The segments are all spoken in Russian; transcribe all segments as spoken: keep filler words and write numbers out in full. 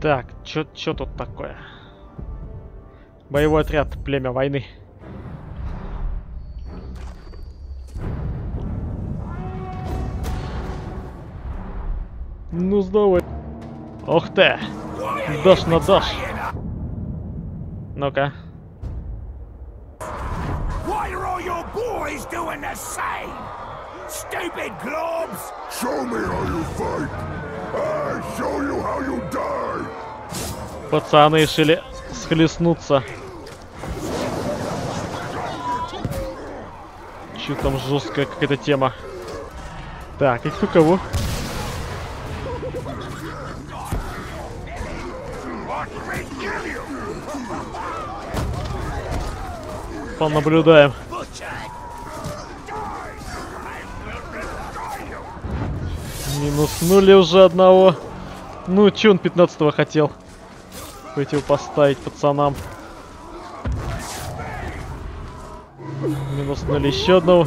Так, чё, чё тут такое? Боевой отряд племя войны. Ну, здорово. Ох ты! Дашь на дашь. Ну-ка. Пацаны решили схлестнуться. Че там жесткая какая-то тема. Так, и кто кого? Понаблюдаем. Минуснули уже одного. Ну, че он пятнадцатого хотел? Хотел поставить пацанам. Минуснули еще одного.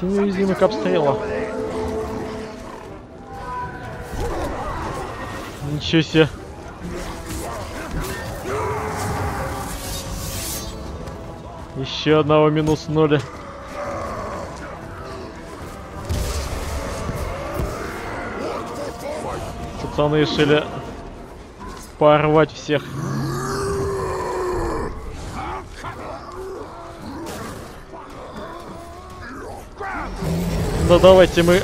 Неуязвимый к обстрелу. Ничего себе. Еще одного минус ноль. Пацаны решили порвать всех. Да давайте мы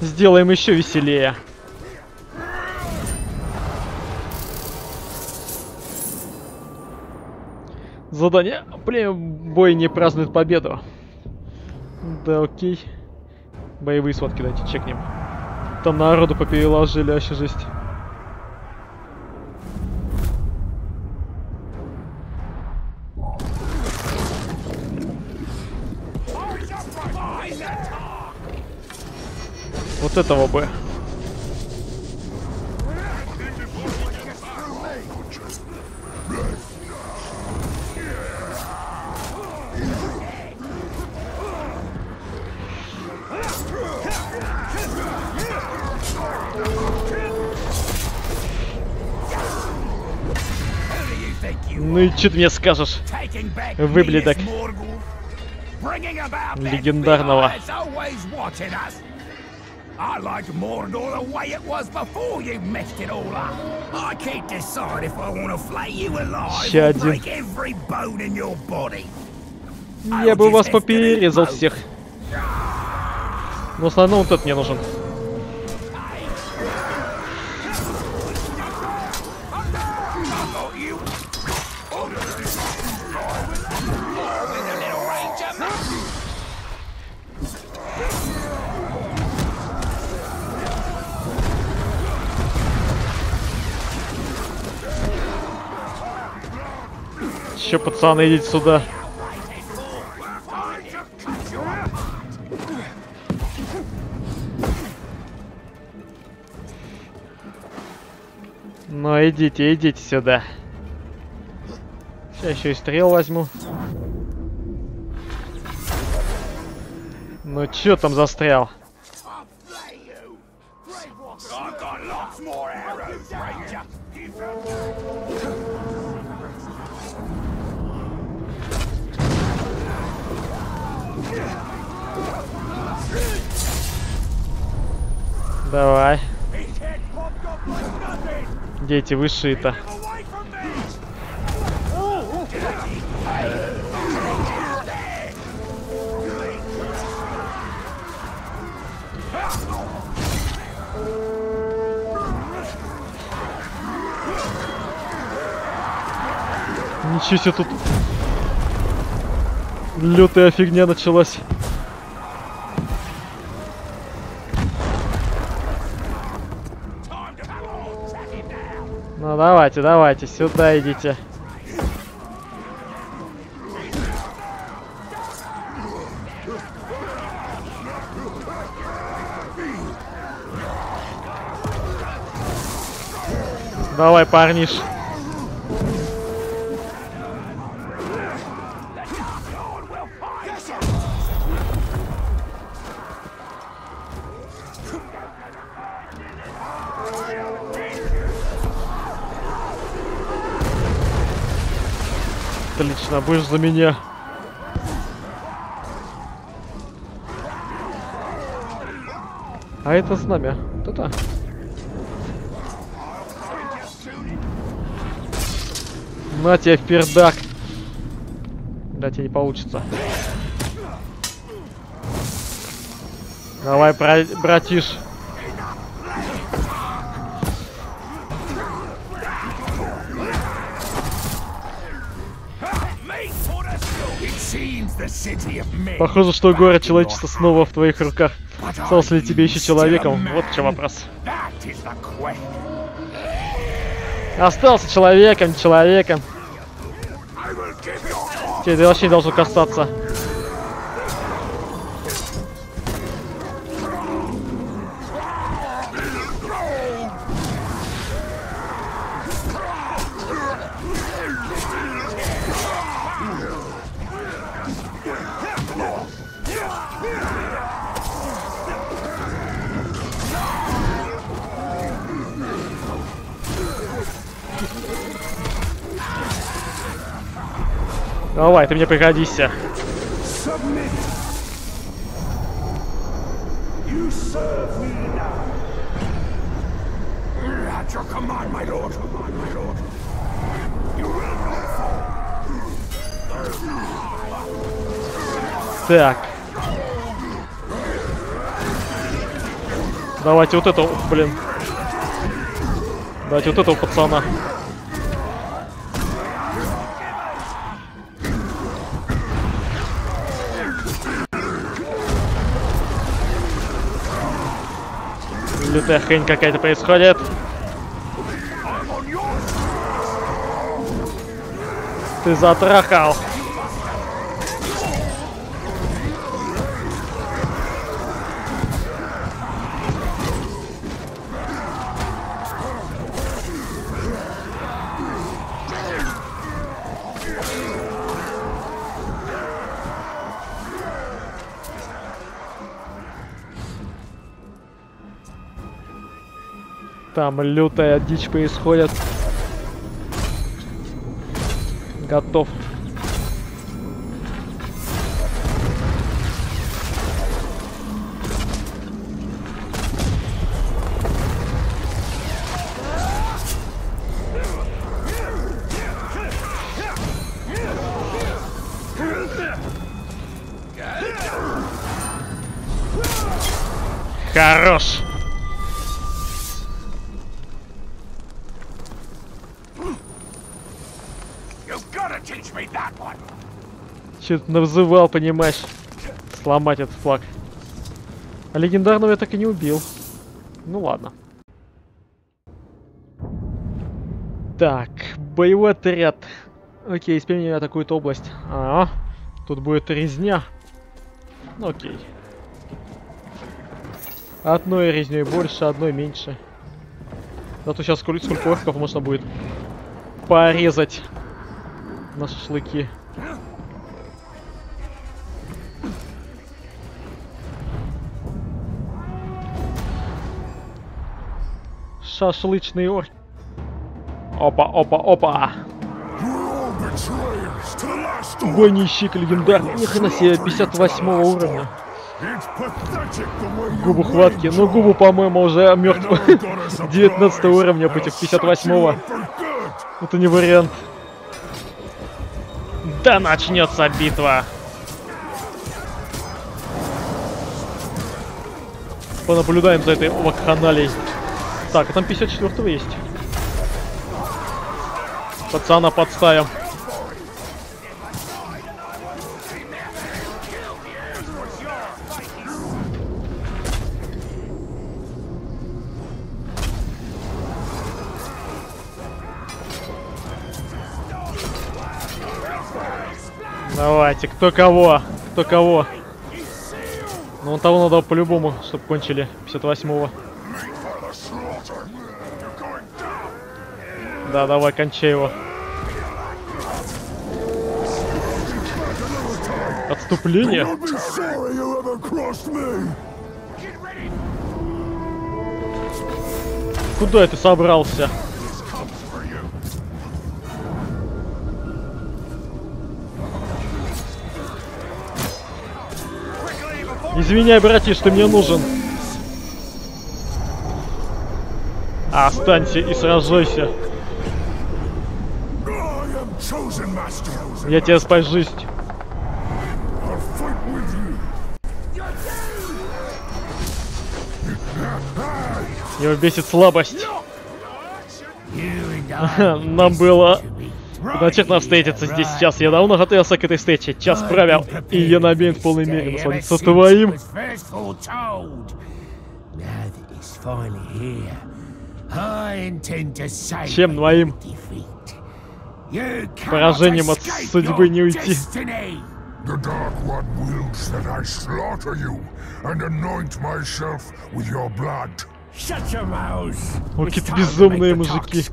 сделаем еще веселее. Задание. Племя Бойни празднует победу. Да окей. Боевые сводки дайте чекнем. Там народу попереложили, вообще жесть. Вот этого бы. Ну и что ты мне скажешь, выблядок легендарного? I like Mordor the way it was before you messed it all up. I can't decide if I want to flay you alive or break every bone in your body. Я бы вас поперерезал всех. Но в основном тот мне нужен. Че, пацаны, идите сюда. Ну, идите, идите сюда. Сейчас еще и стрел возьму. Ну, че там застрял? Давай. Дети, высшие-то. Ничего себе, тут лютая фигня началась. Ну давайте, давайте, сюда идите. Давай, парниш. Отлично, будешь за меня. А это с нами. Кто-то. На тебе в пердак. Да, тебе не получится. Давай, братиш. Похоже, что горе человечества снова в твоих руках. Остался ли тебе еще человеком? Вот в чем вопрос. Остался человеком, человеком. Тебе это вообще не должно касаться. Давай, ты мне пригодишься. Так. Давайте вот этого, блин. Давайте вот этого пацана. Лютая хрень какая-то происходит. Ты затрахал. Там лютая дичь происходит. Готов. Хорош. Что-то навзывал, понимаешь, сломать этот флаг. А легендарного я так и не убил. Ну ладно. Так, боевой отряд. Окей, теперь меня атакует область. А, -а, а, тут будет резня. Окей. Одной резней больше, одной меньше. А то сейчас сколько, сколько орков можно будет порезать на шашлыки. Шашлычный орк. Опа, опа, опа. Твой нищик легендарный. Ни хрена себе, пятьдесят восьмого уровня. Губу хватки. Но губу, по-моему, уже мертв. девятнадцатого уровня против пятьдесят восьмого. Это не вариант. Да начнется битва. Понаблюдаем за этой вакханалией. Так, а там пятьдесят четвёртого есть. Пацана подставим. Давайте, кто кого? Кто кого? Ну, того надо по-любому, чтобы кончили пятьдесят восьмого. Да, давай, кончай его. Отступление. Куда ты собрался? Извиняй, братиш, ты мне нужен. Останься и сражайся. Я тебя спасу, жизнь. Его бесит слабость. Нам было... Значит, нам встретиться здесь сейчас. Я давно готовился к этой встрече. Час правил. И я намерен в полной мере насладиться твоим. Чем твоим? Поражением от судьбы не уйти. Какие-то безумные мужики.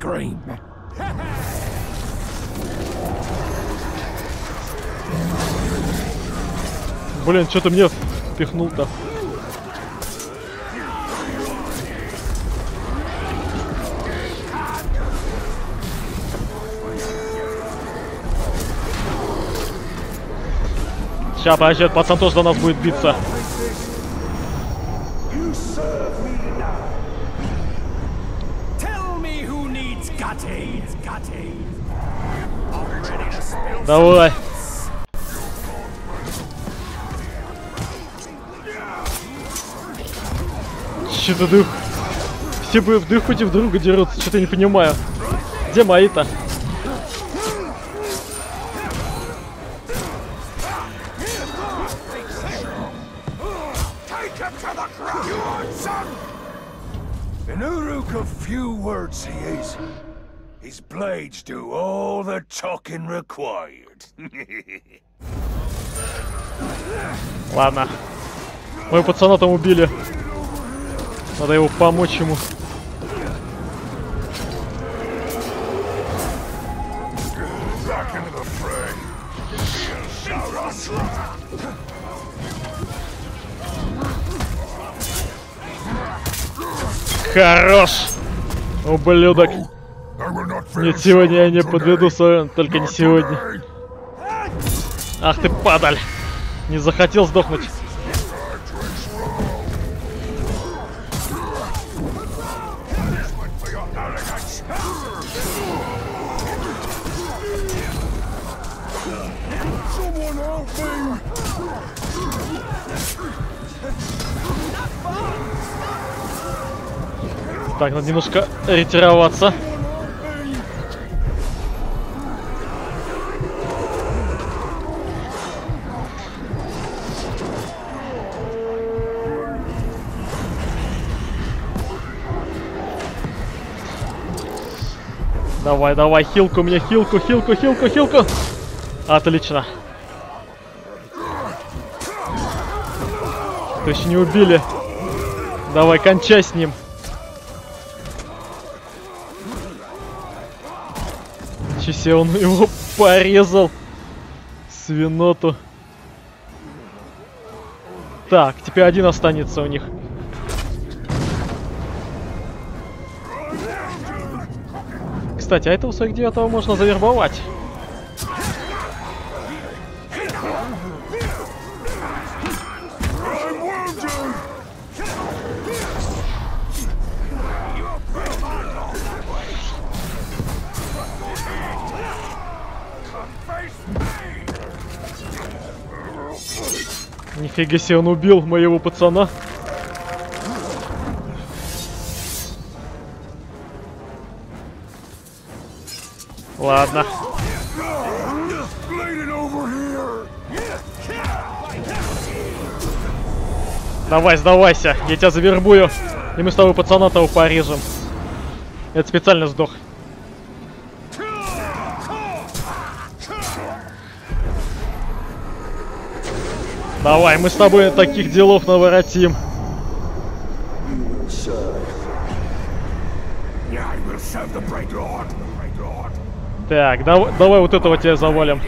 Блин, что ты мне впихнул-то? Сейчас, подожди, пацан тоже за нас будет биться. Давай. Че-то дых. Все бы вдых против друга дерутся, что-то не понимаю. Где мои-то? Ладно. Моего пацана там убили. Надо его помочь ему. Хорош, ублюдок. Нет, сегодня я не подведу, Сорен, только не сегодня. Ах ты падаль. Не захотел сдохнуть. Так, надо немножко ретироваться. Давай, давай, хилку мне, хилку, хилку, хилку, хилку. Отлично. То еще не убили. Давай, кончай с ним. Чисе, он его порезал. Свиноту. Так, теперь один останется у них. Кстати, а этого сорок девятого можно завербовать. Нифига себе, он убил моего пацана. Ладно. Давай, сдавайся, я тебя завербую, и мы с тобой пацана того порежем. Это специально сдох. Давай, мы с тобой таких делов наворотим. Так, дав давай вот этого тебя завалим.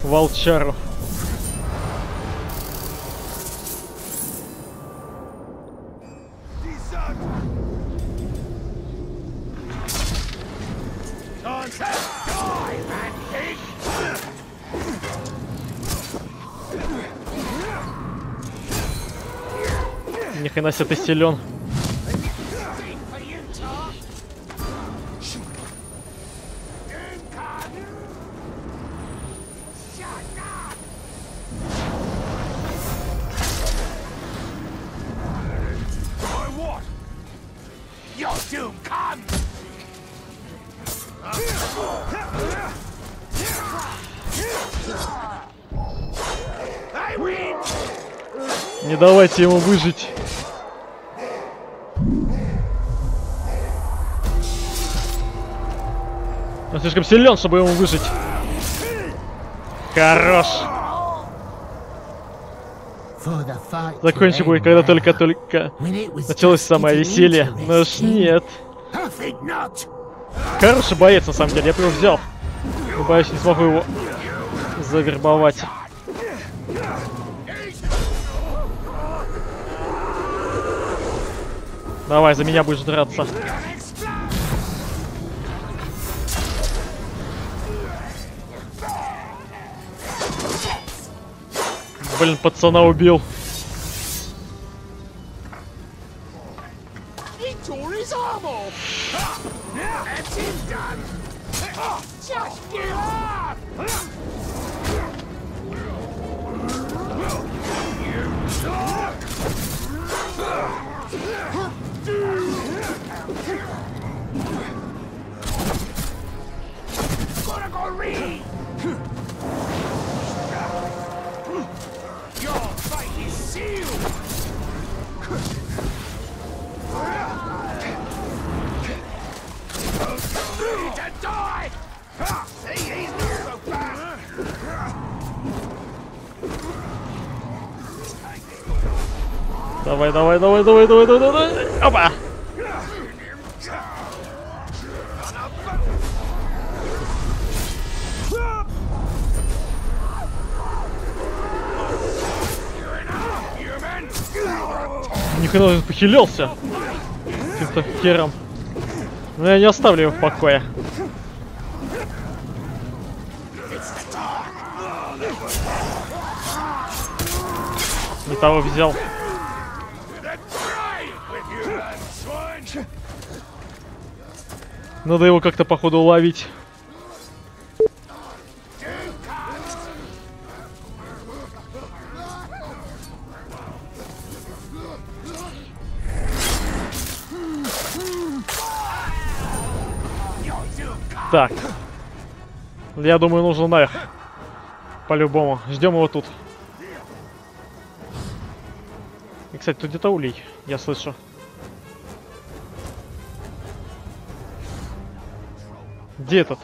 Волчару. Ни хрена себе ты силен. Не давайте ему выжить. Он слишком силен, чтобы ему выжить. Хорош. Закончи бой, когда только-только началось самое веселье. Но ж нет. Хороший боец, на самом деле. Я бы его взял. Но, боюсь, не смогу его завербовать. Давай, за меня будешь драться. Блин, пацана убил. Давай, давай, давай, давай, давай, давай, давай, опа! Нихрена он похилился каким-то хером. Но я не оставлю его в покое. Не того взял. Надо его как-то, походу, уловить. Так. Я думаю, нужно наверх. По-любому. Ждем его тут. И, кстати, тут где-то улей, я слышу. Где этот?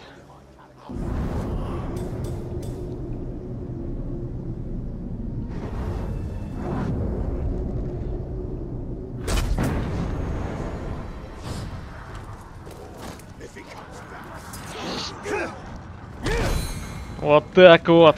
Вот так вот.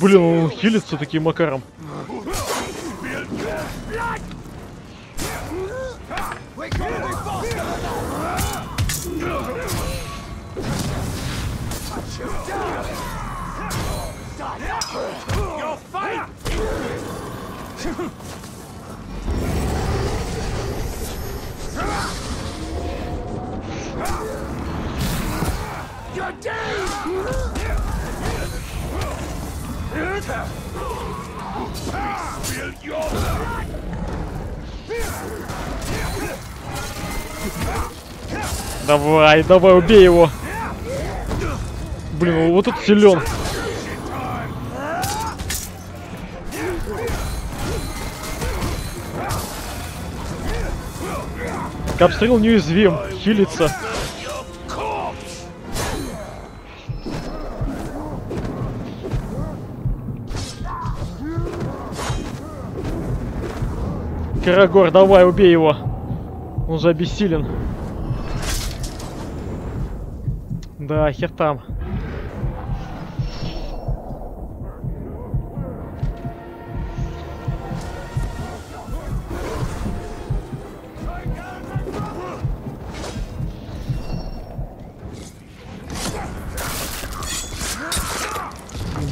Блин, он хилится таким макаром. Давай, давай, убей его. Блин, вот тут силен. обстрел неуязвим, хилится. Карагор, давай, убей его. Он же обессилен. Да, хер там.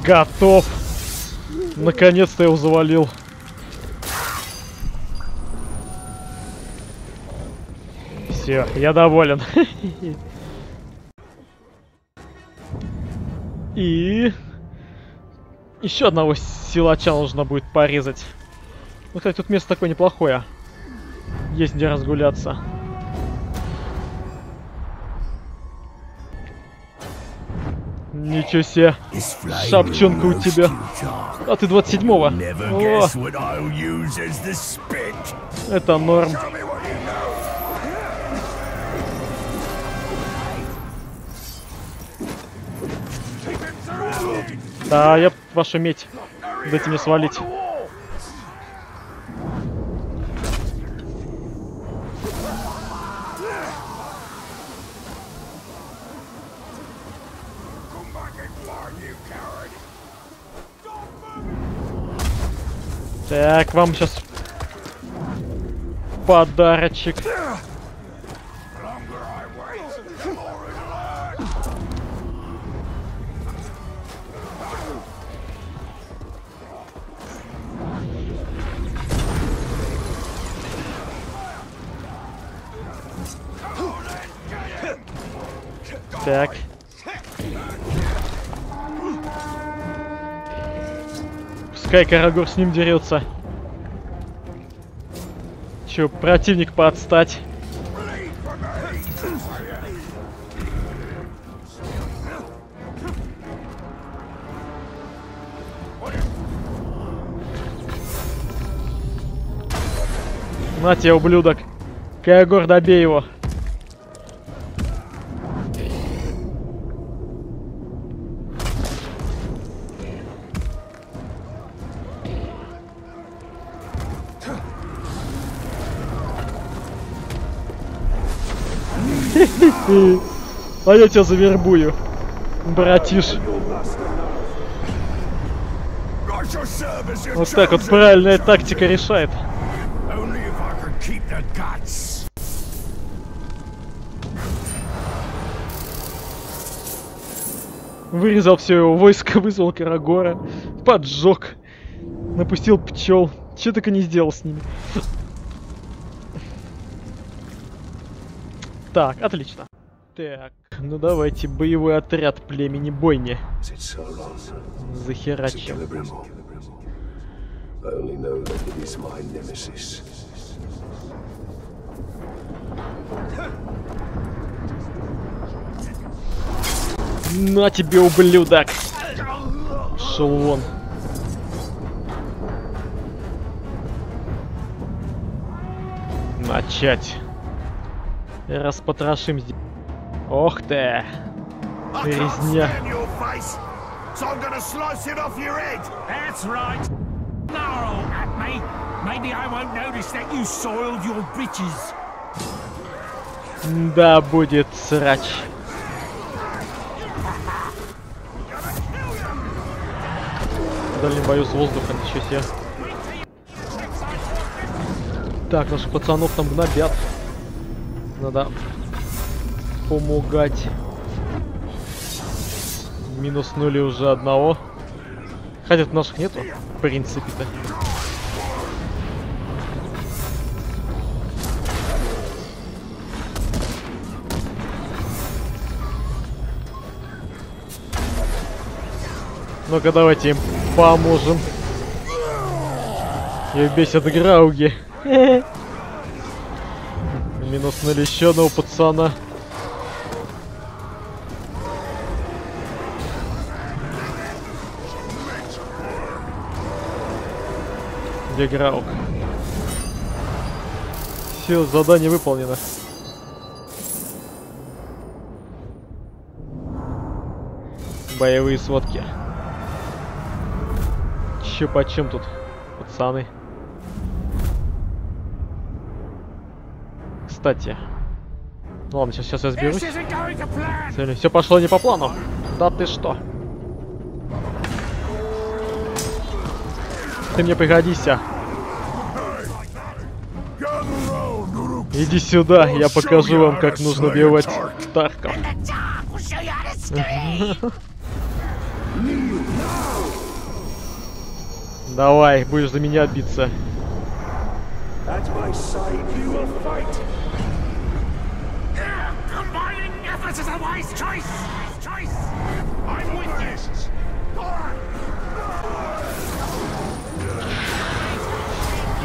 Готов. Наконец-то я его завалил. Все, я доволен. И еще одного силача нужно будет порезать. Ну, кстати, тут место такое неплохое. Есть где разгуляться. Ничего себе, шапчонка у тебя. А ты двадцать седьмого. О. Это норм. Да, я вашу медь. Дайте мне свалить. Так, вам сейчас подарочек. Так. Пускай Карагор с ним дерется. Че, противник поотстать. На тебе, ублюдок. Карагор, добей его. А я тебя завербую, братиш. Вот так вот правильная тактика решает. Вырезал все его войско, вызвал Карагора, поджег, напустил пчел. Че так и не сделал с ними. Так, отлично. Так, ну давайте боевой отряд племени Бойни. Захерачим. На тебе, ублюдок! Шел вон. Начать. Распотрошим здесь. Ох ты! Резня. Да, будет срач. Дальний бою с воздухом, ничего себе. Так, наших пацанов там гнобят. Надо помогать. Минуснули уже одного. Хотя наших нету, в принципе-то. Ну-ка, давайте им поможем. Ее бесят грауги. Минус на еще одного пацана. Где Граук? Все, задание выполнено. Боевые сводки. Че почем тут, пацаны? Кстати. Ну ладно, сейчас, сейчас я сберусь. Все пошло не по плану. Да ты что? Ты мне пригодишься. Иди сюда, я покажу вам, как нужно убивать тарков. Давай, будешь за меня биться.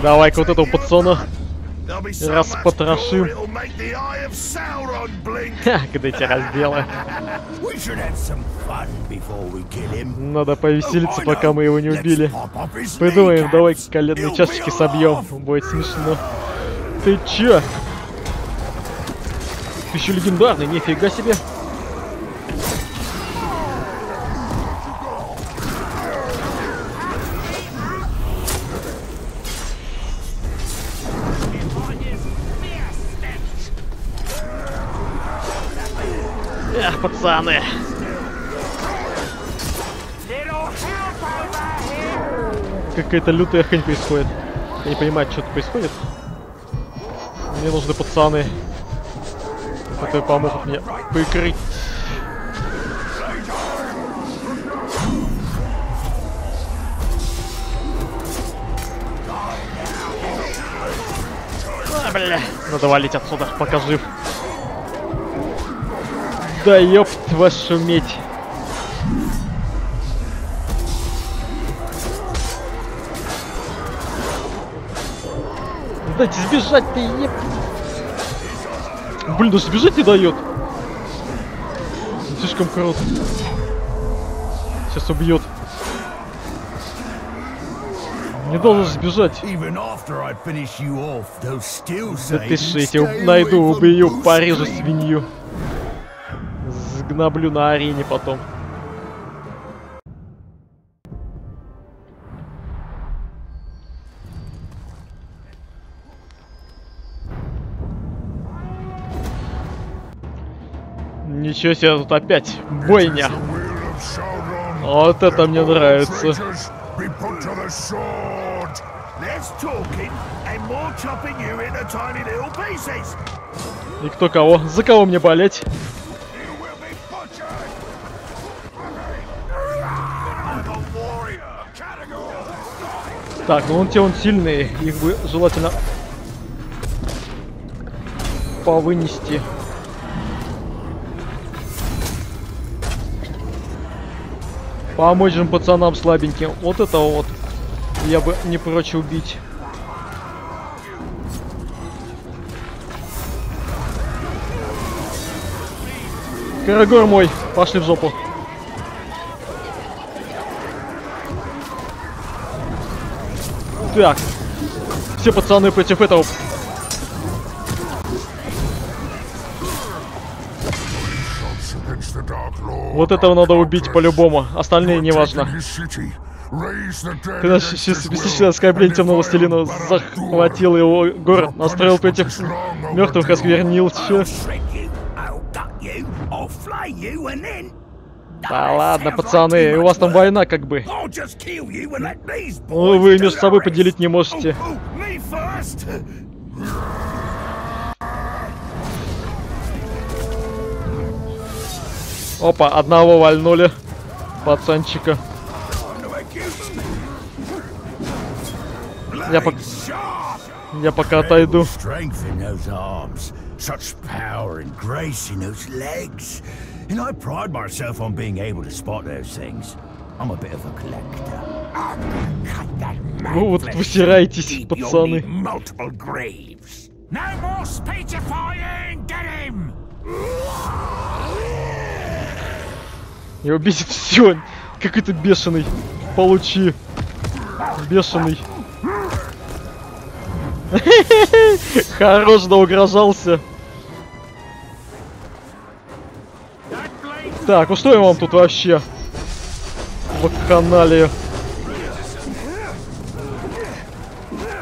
Давай-ка вот этого пацана распотрошим. Ха, когда эти разделы. Надо повеселиться, пока мы его не убили. Придумаем, давай коленные чашечки собьем. Будет смешно. Ты чё? Ты еще легендарный, нифига себе. Эх, пацаны. Какая-то лютая хрень происходит. Я не понимаю, что тут происходит. Мне нужны пацаны, которые помогут мне прикрыть. А, бля, надо валить отсюда, пока жив. Да ёпт вашу медь. Дайте сбежать-то, еп. Блин, даже сбежать не дает. Слишком круто. Сейчас убьет. Не должен сбежать. Да ты ж, я тебя найду, убью, порежу свинью. Гноблю на арене потом. Ничего себе, тут опять бойня. Вот это мне нравится. И кто кого? За кого мне болеть? Так, ну он те он сильные, их бы желательно повынести. Помочь же пацанам слабеньким. Вот это вот я бы не прочь убить. Карагор мой, пошли в жопу. Так, все пацаны против этого. Вот этого надо убить по-любому, остальные не важно. Ты наш бессмысленное оскорбление темного властелина захватил его город, настроил против мертвых, осквернил все. Да ладно, пацаны, у вас там война как бы. Ну, вы между собой поделить не можете. Опа, одного вальнули. Пацанчика. Я пока... Я пока отойду. And I pride myself on being able to spot those things. I'm a bit of a collector. Ну вот вы стираетесь, пацаны. No more speechifying, get him! Его бесит все. Какой-то бешеный. Получи. Бешеный. Хорош, да угрожался. Так, устроим вам тут вообще вакханалию.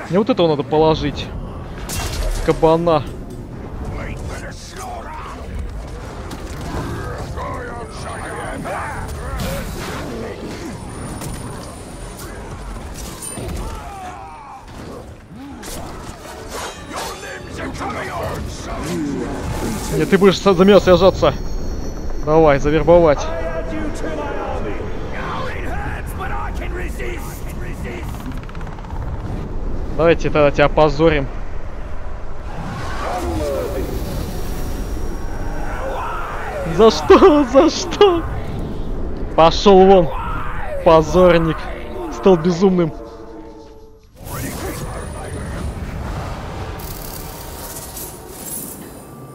Мне вот этого надо положить. Кабана. Нет, ты будешь за меня сражаться. Давай, завербовать. Давайте тогда тебя опозорим. За что? За что? Пошел вон, позорник. Стал безумным.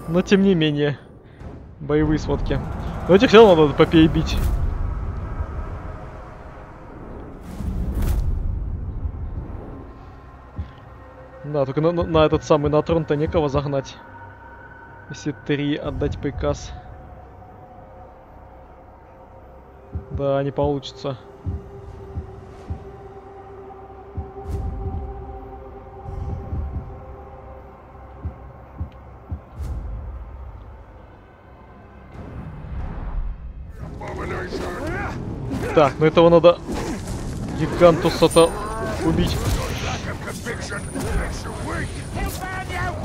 Но тем не менее. Боевые сводки. Но этих все равно надо поперебить. Да, только на, на этот самый, на трон-то некого загнать. Если три отдать приказ. Да, не получится. Так, ну этого надо гигантуса-то убить.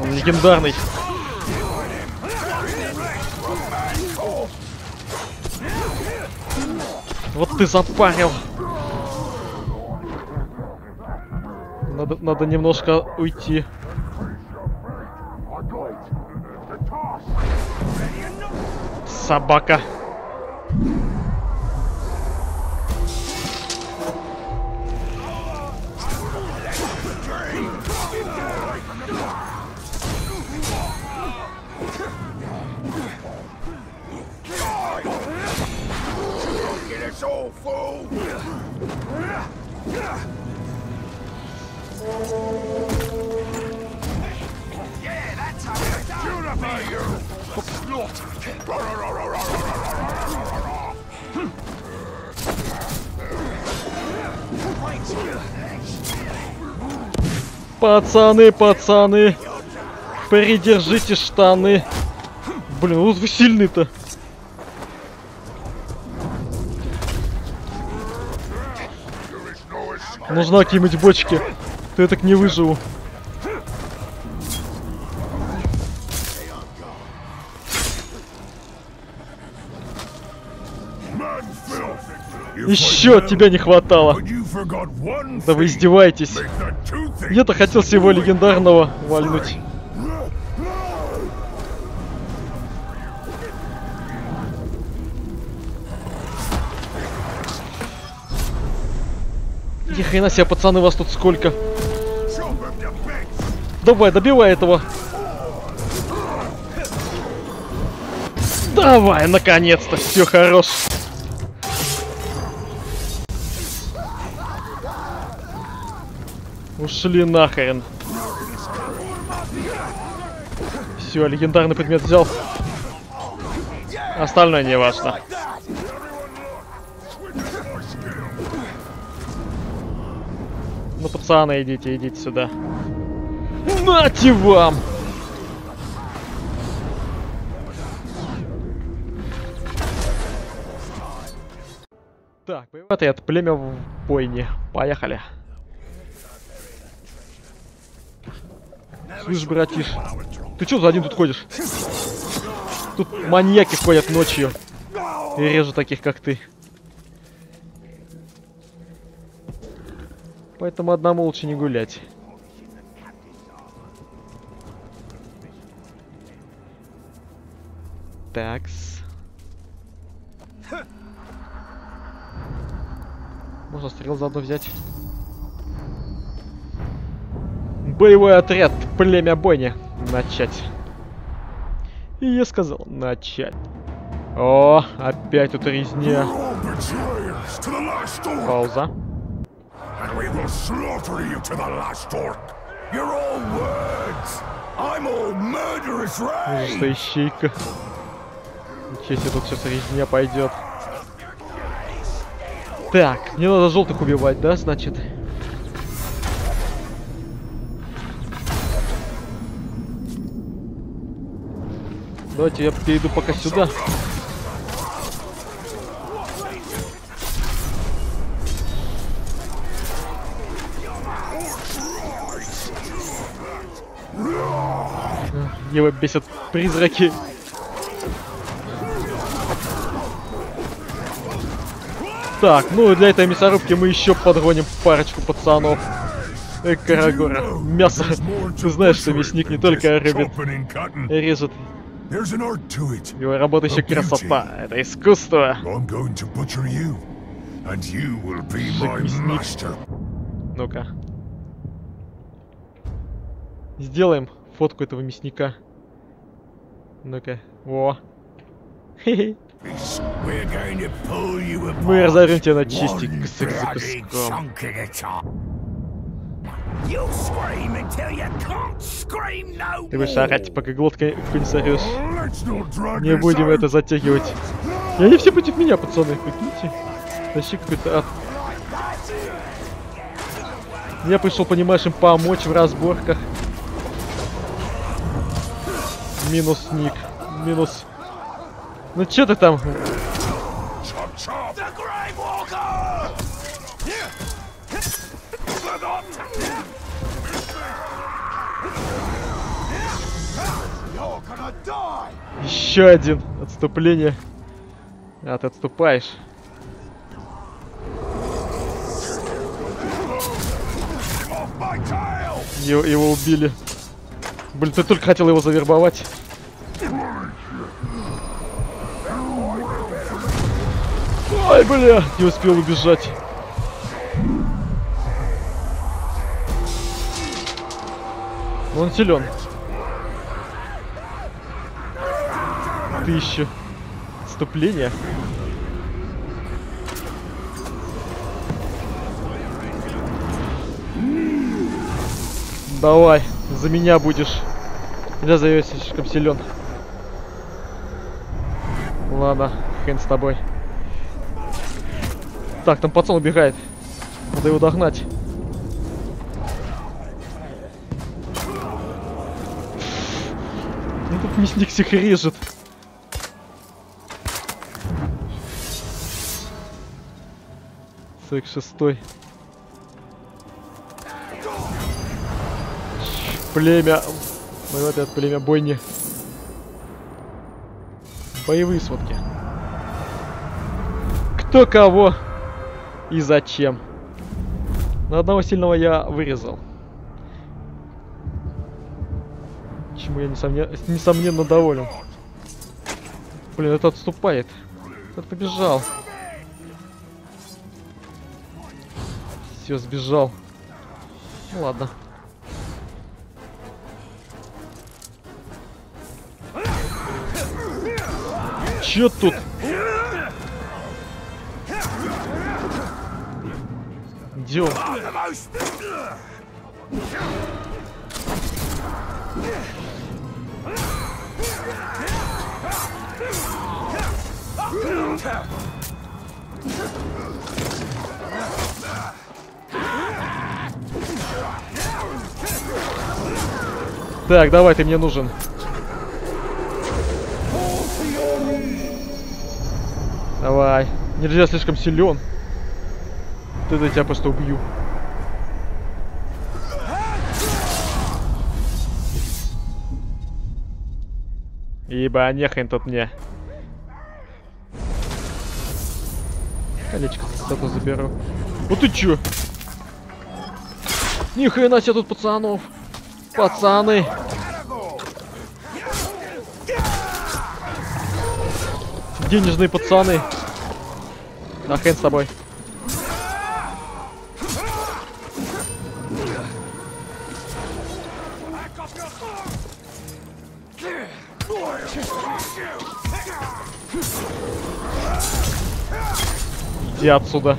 Он легендарный. Вот ты запарил. Надо, надо немножко уйти. Собака. Пацаны, пацаны, передержите штаны. Блин, вот вы сильны-то. Нужна какие-нибудь бочки. То я так не выживу. Еще тебя не хватало. Да вы издеваетесь. Я-то хотел всего легендарного вальнуть. Ни хрена себе, пацаны, вас тут сколько. Давай, добивай этого. Давай, наконец-то, все, хорош. Ушли нахрен. Все, легендарный предмет взял. Остальное не важно. Ну, пацаны, идите, идите сюда. Нате вам! Так, боевой отряд племя в бойне. Поехали. Слышь, братиш, ты чё за один тут ходишь? Тут маньяки ходят ночью. И режут таких, как ты. Поэтому одному лучше не гулять. Такс. Можно стрел заодно взять. Боевой отряд племя Бойни. Начать. И я сказал начать. О, опять тут резня. Пауза. Что ищейка. Честь, тут сейчас резня пойдет. Так, мне надо желтых убивать, да, значит? Давайте я перейду пока сюда. Его бесят призраки. Так, ну и для этой мясорубки мы еще подгоним парочку пацанов. Эй, Карагора, мясо. Ты знаешь, что мясник не только рыбит, режет. Его работа еще красота. Это искусство. Ну-ка. Сделаем фотку этого мясника. Ну-ка. Во. Мы разорвем тебя на части, кусок за куском. Ты будешь орать, пока глотка в конь сорёшь. Не будем это затягивать. И они все против меня, пацаны, прикиньте. Тащи какой-то ад. Я пришел, понимаешь, им помочь в разборках. Минус ник. Минус. Ну чё ты там? Еще один. Отступление. А, ты отступаешь. Его, его убили. Блин, ты только хотел его завербовать. Ай, бля, не успел убежать. Он силен. Тысяча. Отступление. Давай, за меня будешь. Я за её слишком силен. Ладно, хрен с тобой. Так, там пацан убегает. Надо его догнать. Ну тут мясник всех режет. Сорок шестой. Племя. Боевой отряд племя Бойни. Боевые сводки. Кто кого? И зачем? На одного сильного я вырезал. Чему я несомненно, несомненно доволен. Блин, это отступает. Этот побежал. Все, сбежал. Ну ладно. Чё тут? Идем. Так, давай, ты мне нужен. Давай. Нельзя, слишком силен. Тогда я тебя просто убью. Ибо нехрен тут мне. Колечко зато заберу. Вот ты чё? Ни хрена себе тут пацанов. Пацаны. Денежные пацаны. Да хрен с тобой. Иди отсюда.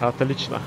Отлично.